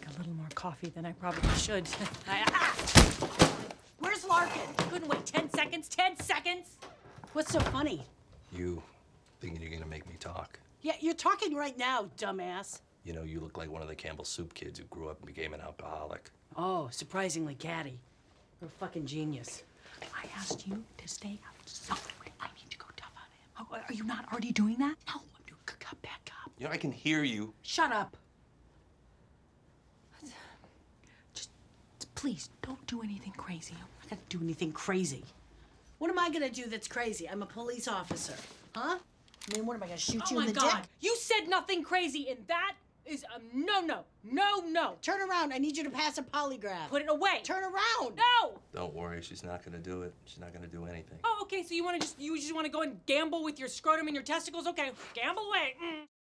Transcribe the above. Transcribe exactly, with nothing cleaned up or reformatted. drink a little more coffee than I probably should. I, ah! Where's Larkin? Couldn't wait ten seconds, ten seconds? What's so funny? You thinking you're gonna make me talk? Yeah, you're talking right now, dumbass. You know, you look like one of the Campbell Soup kids who grew up and became an alcoholic. Oh, surprisingly catty. You're a fucking genius. I asked you to stay outside. I need to go tough on him. Oh, are you not already doing that? No, I'm doing cut back up. You know, I can hear you. Shut up. Just, please, don't do anything crazy. I'm not gonna do anything crazy. What am I gonna do that's crazy? I'm a police officer, huh? I mean, what am I gonna shoot oh you in the God. dick? You said nothing crazy, and that is a no-no, no-no. Turn around, I need you to pass a polygraph. Put it away. Turn around. No. Don't worry, she's not gonna do it. She's not gonna do anything. Oh, okay, so you wanna just, you just wanna go and gamble with your scrotum and your testicles? Okay, gamble away. Mm.